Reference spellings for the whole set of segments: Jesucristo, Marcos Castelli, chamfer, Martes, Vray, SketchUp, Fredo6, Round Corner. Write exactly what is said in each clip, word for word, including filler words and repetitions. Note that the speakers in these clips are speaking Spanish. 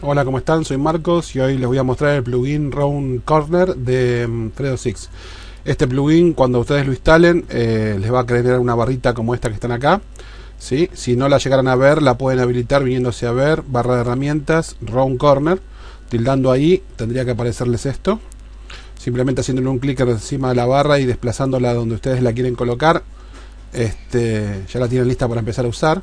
Hola, ¿cómo están? Soy Marcos y hoy les voy a mostrar el plugin Round Corner de Fredo seis. Este plugin, cuando ustedes lo instalen, eh, les va a crear una barrita como esta que están acá, ¿sí? Si no la llegaran a ver, la pueden habilitar viniéndose a ver, barra de herramientas, Round Corner, tildando ahí, tendría que aparecerles esto. Simplemente haciéndole un clic encima de la barra y desplazándola donde ustedes la quieren colocar. Este, ya la tienen lista para empezar a usar.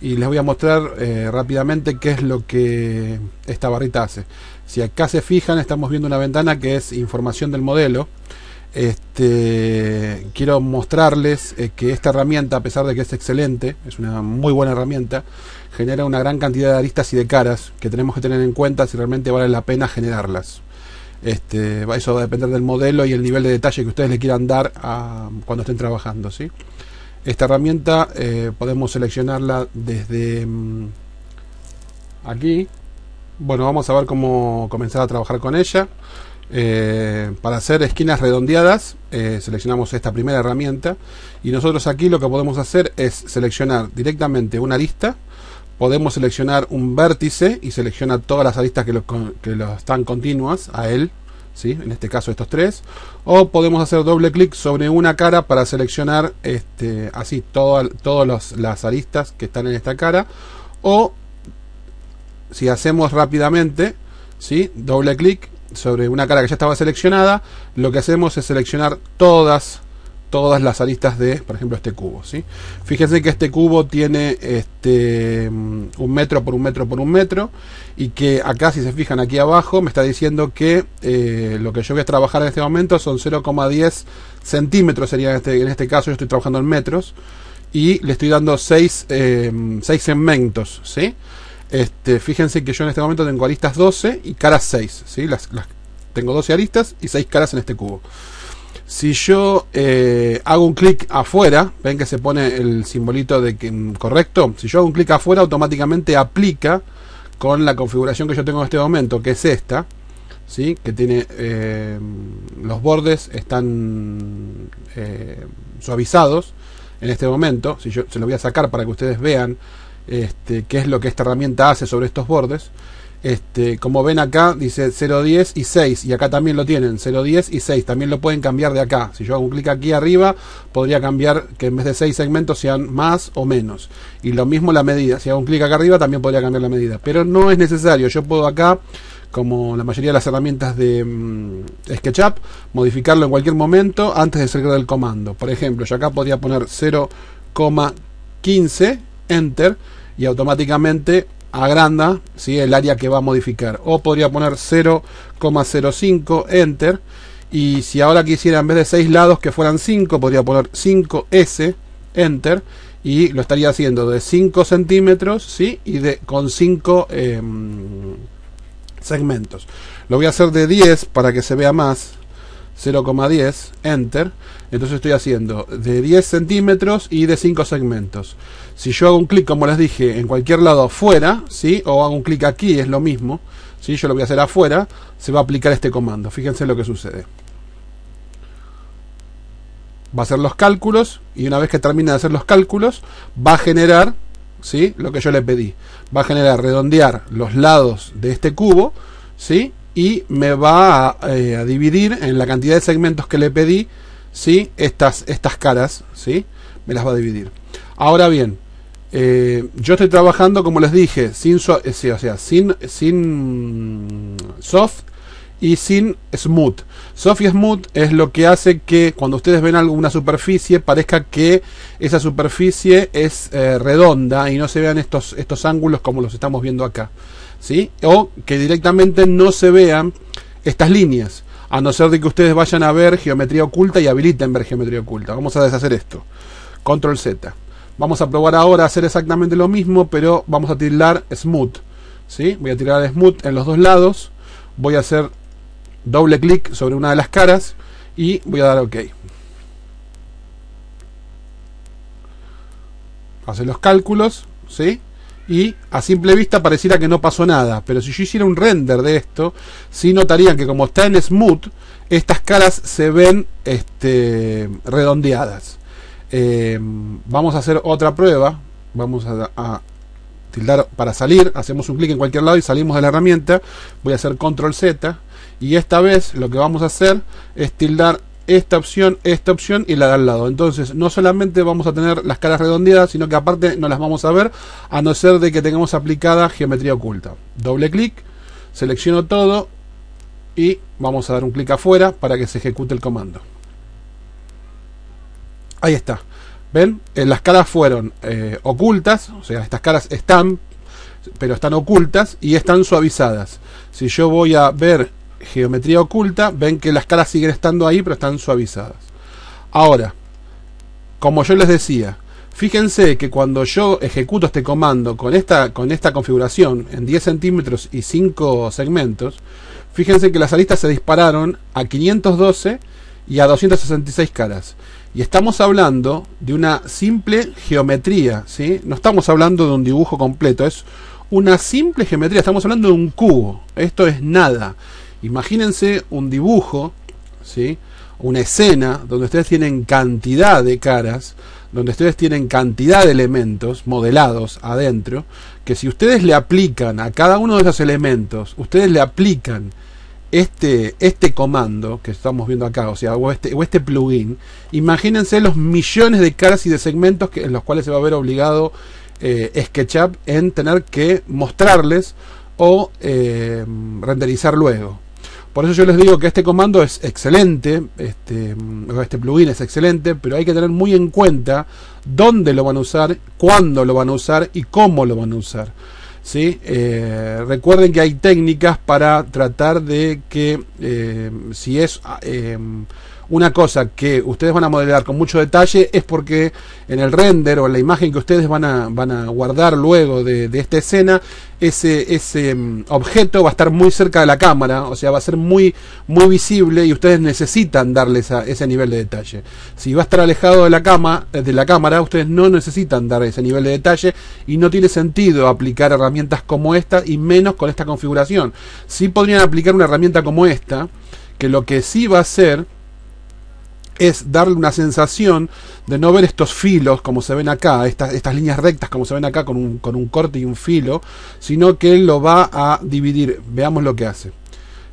Y les voy a mostrar eh, rápidamente qué es lo que esta barrita hace. Si acá se fijan, estamos viendo una ventana que es información del modelo. Este, quiero mostrarles eh, que esta herramienta, a pesar de que es excelente, es una muy buena herramienta, genera una gran cantidad de aristas y de caras que tenemos que tener en cuenta si realmente vale la pena generarlas. Este, eso va a depender del modelo y el nivel de detalle que ustedes le quieran dar a, cuando estén trabajando, ¿sí? Esta herramienta eh, podemos seleccionarla desde mmm, aquí. Bueno, vamos a ver cómo comenzar a trabajar con ella. Eh, para hacer esquinas redondeadas, eh, seleccionamos esta primera herramienta. Y nosotros aquí lo que podemos hacer es seleccionar directamente una arista. Podemos seleccionar un vértice y selecciona todas las aristas que, lo, que lo están continuas a él. ¿Sí? En este caso estos tres, o podemos hacer doble clic sobre una cara para seleccionar este, así todas todas las aristas que están en esta cara, o si hacemos rápidamente, ¿sí? Doble clic sobre una cara que ya estaba seleccionada, lo que hacemos es seleccionar todas todas las aristas de, por ejemplo, este cubo, ¿sí? Fíjense que este cubo tiene este, un metro por un metro por un metro, y que acá, si se fijan aquí abajo, me está diciendo que eh, lo que yo voy a trabajar en este momento son cero coma diez centímetros, sería este, en este caso yo estoy trabajando en metros, y le estoy dando seis, eh, seis segmentos, ¿sí? Este, fíjense que yo en este momento tengo aristas doce y caras seis, ¿sí? Las, las, tengo doce aristas y seis caras en este cubo. Si yo eh, hago un clic afuera, ven que se pone el simbolito de que, correcto, si yo hago un clic afuera automáticamente aplica con la configuración que yo tengo en este momento, que es esta, ¿sí? Que tiene eh, los bordes están eh, suavizados en este momento. Si yo se lo voy a sacar para que ustedes vean este, qué es lo que esta herramienta hace sobre estos bordes. Este, como ven acá dice cero diez y seis, y acá también lo tienen cero diez y seis, también lo pueden cambiar de acá. Si yo hago un clic aquí arriba, podría cambiar que en vez de seis segmentos sean más o menos, y lo mismo la medida, si hago un clic acá arriba también podría cambiar la medida, pero no es necesario. Yo puedo acá, como la mayoría de las herramientas de mmm, SketchUp, modificarlo en cualquier momento antes de salir del comando. Por ejemplo, yo acá podría poner cero coma quince, enter, y automáticamente agranda, ¿sí? El área que va a modificar. O podría poner cero coma cero cinco, enter, y si ahora quisiera en vez de seis lados que fueran cinco, podría poner cinco ese, enter, y lo estaría haciendo de cinco centímetros, ¿sí? Y de, con cinco eh, segmentos. Lo voy a hacer de diez para que se vea más, cero coma diez, enter. Entonces estoy haciendo de diez centímetros y de cinco segmentos. Si yo hago un clic, como les dije, en cualquier lado afuera, ¿sí? O hago un clic aquí, es lo mismo, ¿sí? Yo lo voy a hacer afuera, se va a aplicar este comando. Fíjense lo que sucede. Va a hacer los cálculos, y una vez que termine de hacer los cálculos, va a generar, ¿sí? Lo que yo le pedí. Va a generar, redondear los lados de este cubo, ¿sí? Y me va a, eh, a dividir en la cantidad de segmentos que le pedí, ¿sí? Estas, estas caras, ¿sí? Me las va a dividir. Ahora bien, eh, yo estoy trabajando, como les dije, sin, so eh, sí, o sea, sin, sin soft y sin smooth. Soft y smooth es lo que hace que cuando ustedes ven alguna superficie parezca que esa superficie es eh, redonda y no se vean estos, estos ángulos como los estamos viendo acá. ¿Sí? O que directamente no se vean estas líneas, a no ser de que ustedes vayan a ver geometría oculta y habiliten ver geometría oculta. Vamos a deshacer esto, control Z. Vamos a probar ahora a hacer exactamente lo mismo, pero vamos a tildar smooth, ¿sí? Voy a tirar smooth en los dos lados, voy a hacer doble clic sobre una de las caras y voy a dar OK. Hace los cálculos, ¿sí? Y a simple vista pareciera que no pasó nada, pero si yo hiciera un render de esto, sí notarían que como está en smooth, estas caras se ven este, redondeadas. Eh, vamos a hacer otra prueba, vamos a, a tildar para salir, hacemos un clic en cualquier lado y salimos de la herramienta. Voy a hacer control Z y esta vez lo que vamos a hacer es tildar esta opción, esta opción y la de al lado. Entonces no solamente vamos a tener las caras redondeadas, sino que aparte no las vamos a ver, a no ser de que tengamos aplicada geometría oculta. Doble clic, selecciono todo y vamos a dar un clic afuera para que se ejecute el comando. Ahí está. ¿Ven? Eh, las caras fueron eh, ocultas, o sea, estas caras están, pero están ocultas y están suavizadas. Si yo voy a ver geometría oculta, ven que las caras siguen estando ahí, pero están suavizadas. Ahora, como yo les decía, fíjense que cuando yo ejecuto este comando con esta, con esta configuración en diez centímetros y cinco segmentos, fíjense que las aristas se dispararon a quinientos doce y a doscientas sesenta y seis caras. Y estamos hablando de una simple geometría, ¿sí? No estamos hablando de un dibujo completo, es una simple geometría, estamos hablando de un cubo. Esto es nada. Imagínense un dibujo, ¿sí? Una escena donde ustedes tienen cantidad de caras, donde ustedes tienen cantidad de elementos modelados adentro, que si ustedes le aplican a cada uno de esos elementos, ustedes le aplican este, este comando que estamos viendo acá, o sea, o este, o este plugin, imagínense los millones de caras y de segmentos que, en los cuales se va a ver obligado eh, SketchUp en tener que mostrarles o eh, renderizar luego. Por eso yo les digo que este comando es excelente, este, este plugin es excelente, pero hay que tener muy en cuenta dónde lo van a usar, cuándo lo van a usar y cómo lo van a usar, ¿sí? Eh, recuerden que hay técnicas para tratar de que eh, si es eh, una cosa que ustedes van a modelar con mucho detalle, es porque en el render o en la imagen que ustedes van a, van a guardar luego de, de esta escena, Ese, ese objeto va a estar muy cerca de la cámara, o sea, va a ser muy, muy visible y ustedes necesitan darle esa, ese nivel de detalle. Si va a estar alejado de la, cama, de la cámara, ustedes no necesitan dar ese nivel de detalle y no tiene sentido aplicar herramientas como esta y menos con esta configuración. Sí podrían aplicar una herramienta como esta, que lo que sí va a hacer es darle una sensación de no ver estos filos como se ven acá, estas, estas líneas rectas como se ven acá con un, con un corte y un filo, sino que él lo va a dividir. Veamos lo que hace,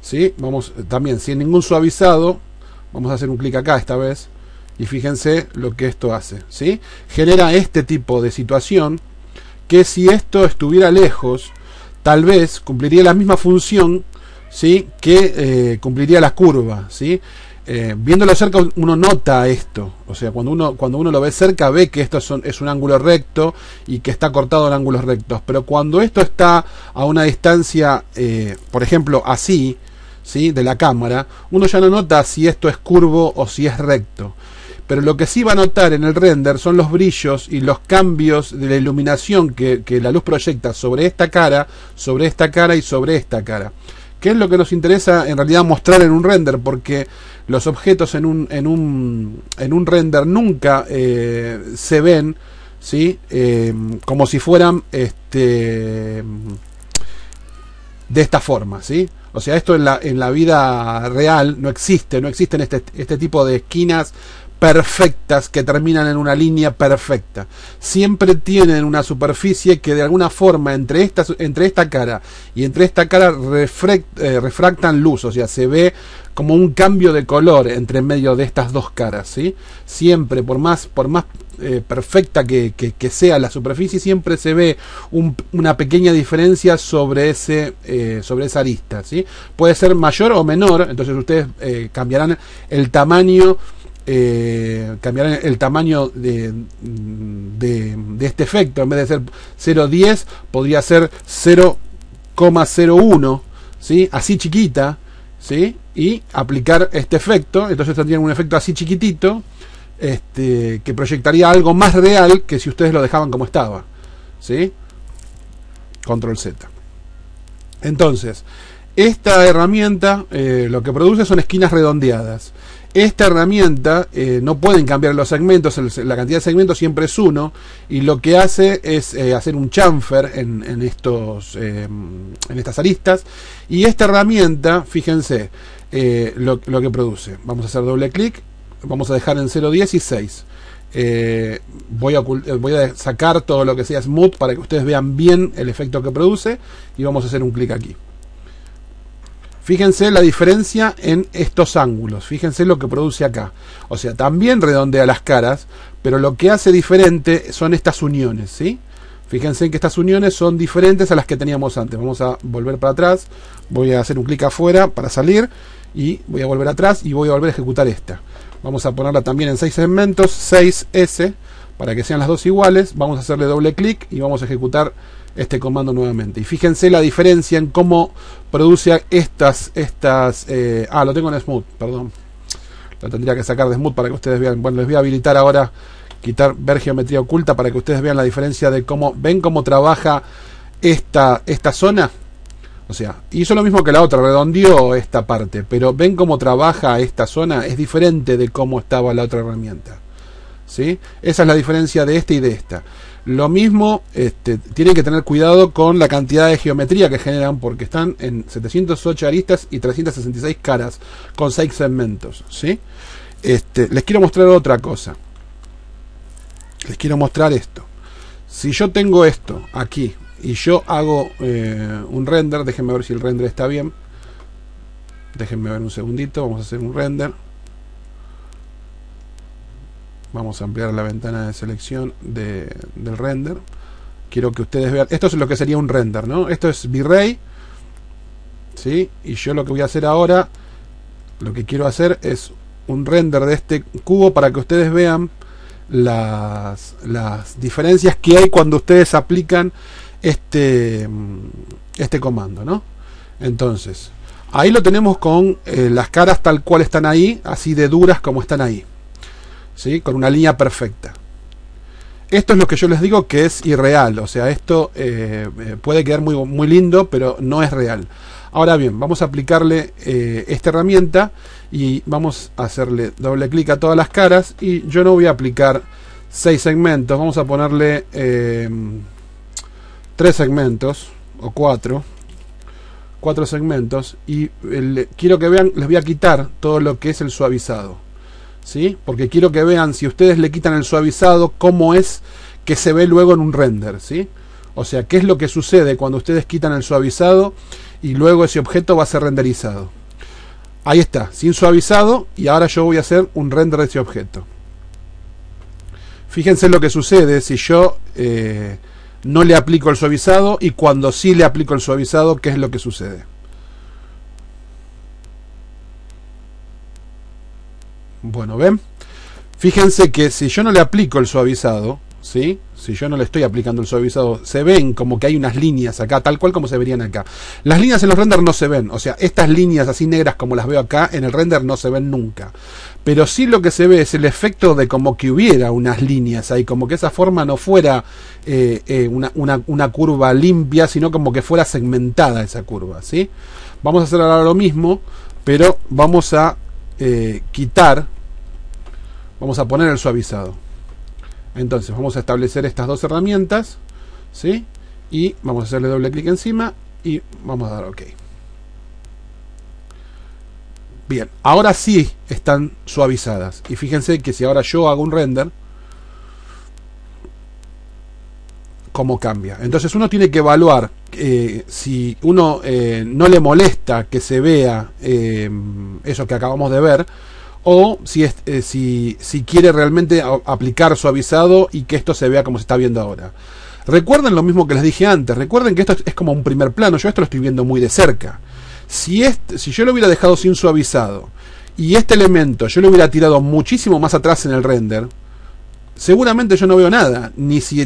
¿sí? Vamos también sin ningún suavizado, vamos a hacer un clic acá esta vez y fíjense lo que esto hace, ¿sí? Genera este tipo de situación que si esto estuviera lejos tal vez cumpliría la misma función, ¿sí? Que eh, cumpliría la curva, ¿sí? Eh, viéndolo cerca uno nota esto, o sea, cuando uno, cuando uno lo ve cerca ve que esto es un, es un ángulo recto y que está cortado en ángulos rectos, pero cuando esto está a una distancia, eh, por ejemplo, así, ¿sí? De la cámara, uno ya no nota si esto es curvo o si es recto. Pero lo que sí va a notar en el render son los brillos y los cambios de la iluminación que, que la luz proyecta sobre esta cara, sobre esta cara y sobre esta cara. ¿Qué es lo que nos interesa en realidad mostrar en un render? Porque los objetos en un, en un, en un render nunca eh, se ven, ¿sí? Eh, como si fueran este, de esta forma, ¿sí? O sea, esto en la, en la vida real no existe, no existen este, este tipo de esquinas perfectas que terminan en una línea perfecta. Siempre tienen una superficie que de alguna forma entre esta, entre esta cara y entre esta cara refract, eh, refractan luz, o sea, se ve como un cambio de color entre medio de estas dos caras, ¿sí? Siempre, por más, por más eh, perfecta que, que, que sea la superficie, siempre se ve un, una pequeña diferencia sobre, ese, eh, sobre esa arista, ¿sí? Puede ser mayor o menor, entonces ustedes eh, cambiarán el tamaño Eh, cambiarán el tamaño de, de, de este efecto. En vez de ser cero punto diez podría ser cero coma cero uno, ¿sí? Así chiquita, ¿sí? Y aplicar este efecto, entonces tendrían un efecto así chiquitito, este, que proyectaría algo más real que si ustedes lo dejaban como estaba, ¿sí? Control Z. Entonces esta herramienta eh, lo que produce son esquinas redondeadas. Esta herramienta eh, no pueden cambiar los segmentos, el, la cantidad de segmentos siempre es uno y lo que hace es eh, hacer un chamfer en, en, estos, eh, en estas aristas. Y esta herramienta, fíjense eh, lo, lo que produce. Vamos a hacer doble clic, vamos a dejar en cero punto diez y seis. Eh, voy, a voy a sacar todo lo que sea smooth para que ustedes vean bien el efecto que produce, y vamos a hacer un clic aquí. Fíjense la diferencia en estos ángulos, fíjense lo que produce acá. O sea, también redondea las caras, pero lo que hace diferente son estas uniones, ¿sí? Fíjense que estas uniones son diferentes a las que teníamos antes. Vamos a volver para atrás, voy a hacer un clic afuera para salir, y voy a volver atrás y voy a volver a ejecutar esta. Vamos a ponerla también en seis segmentos, seis ese, para que sean las dos iguales. Vamos a hacerle doble clic y vamos a ejecutar este comando nuevamente. Y fíjense la diferencia en cómo produce estas... estas eh, ah, lo tengo en Smooth, perdón. Lo tendría que sacar de Smooth para que ustedes vean. Bueno, les voy a habilitar ahora, quitar, ver geometría oculta, para que ustedes vean la diferencia de cómo... ¿Ven cómo trabaja esta, esta zona? O sea, hizo lo mismo que la otra, redondeó esta parte, pero ven cómo trabaja esta zona, es diferente de cómo estaba la otra herramienta, ¿sí? Esa es la diferencia de esta y de esta. Lo mismo, este, tienen que tener cuidado con la cantidad de geometría que generan, porque están en setecientas ocho aristas y trescientas sesenta y seis caras con seis segmentos, ¿sí? Este, les quiero mostrar otra cosa. Les quiero mostrar esto. Si yo tengo esto aquí y yo hago eh, un render, déjenme ver si el render está bien, déjenme ver un segundito, vamos a hacer un render, vamos a ampliar la ventana de selección de, del render. Quiero que ustedes vean, esto es lo que sería un render, ¿no? Esto es Vray, ¿sí? Y yo lo que voy a hacer ahora, lo que quiero hacer es un render de este cubo para que ustedes vean las, las diferencias que hay cuando ustedes aplican este, este comando, ¿no? Entonces, ahí lo tenemos con eh, las caras tal cual están ahí, así de duras como están ahí, ¿sí? Con una línea perfecta. Esto es lo que yo les digo que es irreal, o sea, esto eh, puede quedar muy, muy lindo, pero no es real. Ahora bien, vamos a aplicarle eh, esta herramienta y vamos a hacerle doble clic a todas las caras, y yo no voy a aplicar seis segmentos, vamos a ponerle eh, tres segmentos o cuatro, cuatro segmentos, y el, quiero que vean, les voy a quitar todo lo que es el suavizado, ¿sí? Porque quiero que vean, si ustedes le quitan el suavizado, cómo es que se ve luego en un render, ¿sí? O sea, qué es lo que sucede cuando ustedes quitan el suavizado y luego ese objeto va a ser renderizado. Ahí está, sin suavizado, y ahora yo voy a hacer un render de ese objeto. Fíjense lo que sucede si yo eh, no le aplico el suavizado, y cuando sí le aplico el suavizado, ¿qué es lo que sucede? Bueno, ¿ven? Fíjense que si yo no le aplico el suavizado, ¿sí? Si yo no le estoy aplicando el suavizado, se ven como que hay unas líneas acá, tal cual como se verían acá. Las líneas en los render no se ven, o sea, estas líneas así negras como las veo acá, en el render no se ven nunca. Pero sí lo que se ve es el efecto de como que hubiera unas líneas ahí, como que esa forma no fuera eh, eh, una, una, una curva limpia, sino como que fuera segmentada esa curva, ¿sí? Vamos a hacer ahora lo mismo, pero vamos a eh, quitar, vamos a poner el suavizado. Entonces vamos a establecer estas dos herramientas, ¿sí? Y vamos a hacerle doble clic encima y vamos a dar OK. Bien, ahora sí están suavizadas. Y fíjense que si ahora yo hago un render, ¿cómo cambia? Entonces uno tiene que evaluar eh, si uno eh, no le molesta que se vea eh, eso que acabamos de ver, o si, es, eh, si, si quiere realmente aplicar suavizado y que esto se vea como se está viendo ahora. Recuerden lo mismo que les dije antes, recuerden que esto es como un primer plano, yo esto lo estoy viendo muy de cerca. Si, este, si yo lo hubiera dejado sin suavizado y este elemento yo lo hubiera tirado muchísimo más atrás en el render, seguramente yo no veo nada, ni si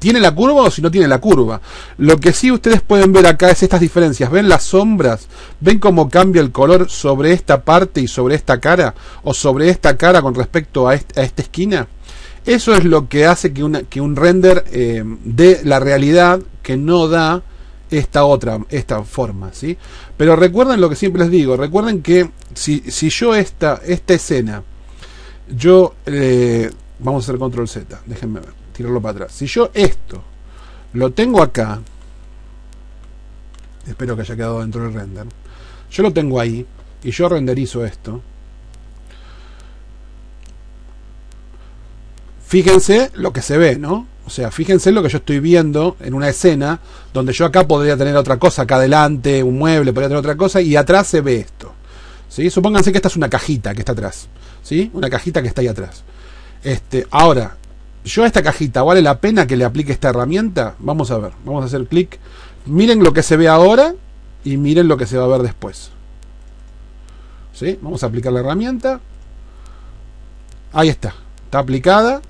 tiene la curva o si no tiene la curva. Lo que sí ustedes pueden ver acá es estas diferencias. ¿Ven las sombras? ¿Ven cómo cambia el color sobre esta parte y sobre esta cara? ¿O sobre esta cara con respecto a, este, a esta esquina? Eso es lo que hace que, una, que un render eh, dé la realidad que no da esta otra, esta forma, ¿sí? Pero recuerden lo que siempre les digo, recuerden que si, si yo esta, esta escena, yo... Eh, vamos a hacer control Z, déjenme ver, tirarlo para atrás. Si yo esto lo tengo acá, espero que haya quedado dentro del render, yo lo tengo ahí y yo renderizo esto, fíjense lo que se ve, ¿no? O sea, fíjense lo que yo estoy viendo en una escena donde yo acá podría tener otra cosa, acá adelante, un mueble, podría tener otra cosa, y atrás se ve esto, ¿sí? Supónganse que esta es una cajita que está atrás, ¿sí? Una cajita que está ahí atrás. Este, ahora, yo a esta cajita, ¿vale la pena que le aplique esta herramienta? Vamos a ver, vamos a hacer clic. Miren lo que se ve ahora y miren lo que se va a ver después. ¿Sí? Vamos a aplicar la herramienta. Ahí está, está aplicada.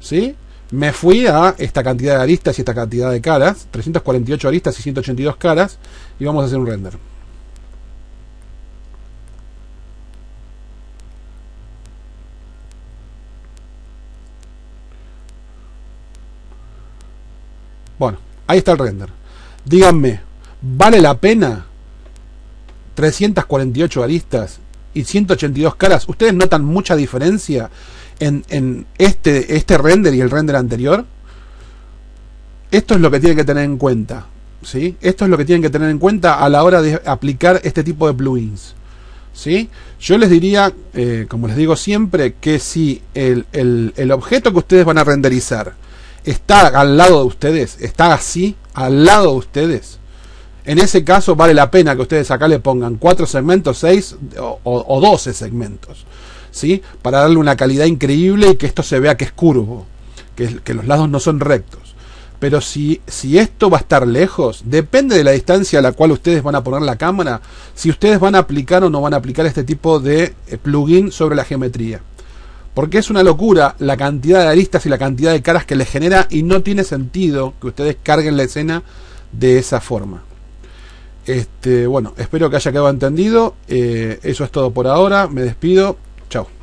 ¿Sí? Me fui a esta cantidad de aristas y esta cantidad de caras, trescientas cuarenta y ocho aristas y ciento ochenta y dos caras, y vamos a hacer un render. Bueno, ahí está el render. Díganme, ¿vale la pena trescientas cuarenta y ocho aristas y ciento ochenta y dos caras? ¿Ustedes notan mucha diferencia en, en este, este render y el render anterior? Esto es lo que tienen que tener en cuenta, ¿sí? Esto es lo que tienen que tener en cuenta a la hora de aplicar este tipo de plugins, ¿sí? Yo les diría, eh, como les digo siempre, que si el, el, el objeto que ustedes van a renderizar está al lado de ustedes, está así, al lado de ustedes, en ese caso vale la pena que ustedes acá le pongan cuatro segmentos, seis o, o doce segmentos, ¿sí? Para darle una calidad increíble y que esto se vea que es curvo, que, que los lados no son rectos. Pero si, si esto va a estar lejos, depende de la distancia a la cual ustedes van a poner la cámara, si ustedes van a aplicar o no van a aplicar este tipo de plugin sobre la geometría. Porque es una locura la cantidad de aristas y la cantidad de caras que les genera, y no tiene sentido que ustedes carguen la escena de esa forma. Este, bueno, espero que haya quedado entendido. Eh, eso es todo por ahora. Me despido. Chao.